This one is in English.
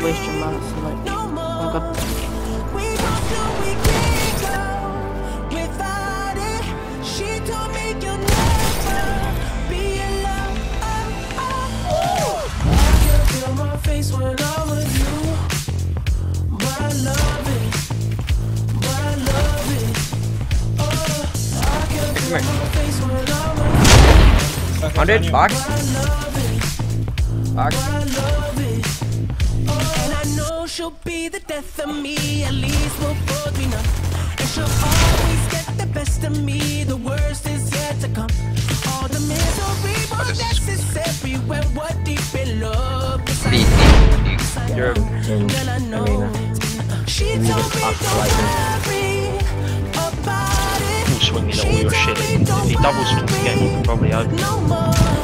Waste your money, so like, she'll be the death of me, at least we'll both be numb. And she'll always get the best of me, the worst is yet to come. All the misery was necessary when we're deep in love. You're I know. She told me don't worry about it. She told me don't worry. He double swings again, you can probably out.